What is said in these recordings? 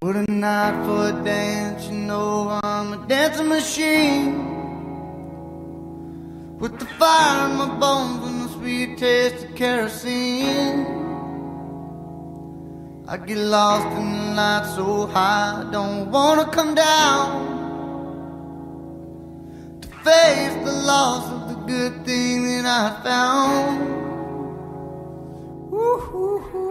What a night for a dance, you know I'm a dancing machine, with the fire in my bones and the sweet taste of kerosene. I get lost in the light so high, I don't wanna come down, to face the loss of the good thing that I found. Woo-hoo-hoo.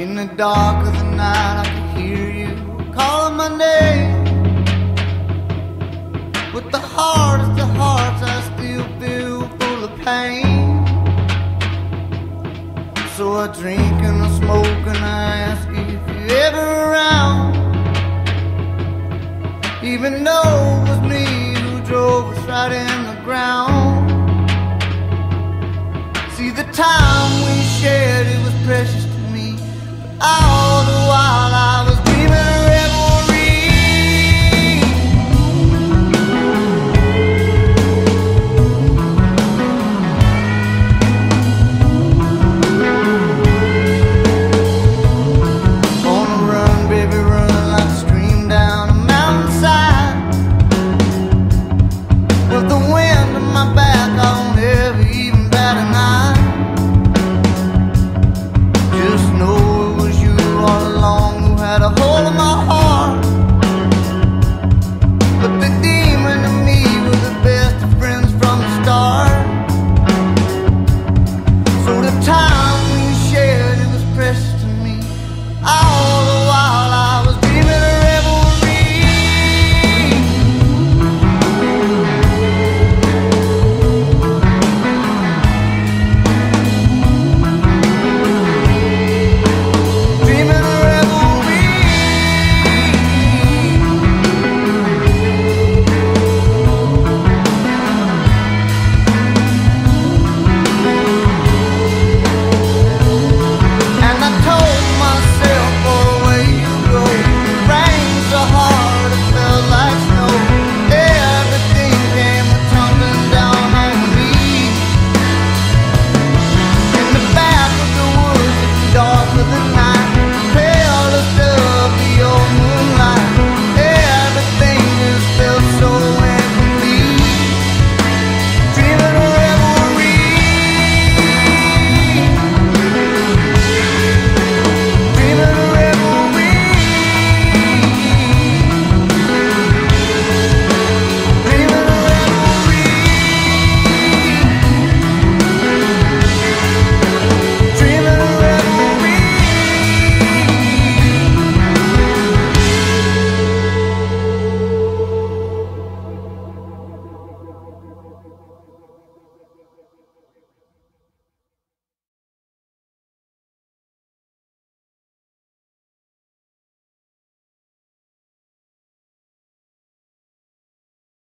In the dark of the night, I can hear you calling my name. With the hardest of hearts, I still feel full of pain. So I drink and I smoke and I ask if you're ever around, even though it was me who drove us right in the ground. See, the time we shared, it was precious to me.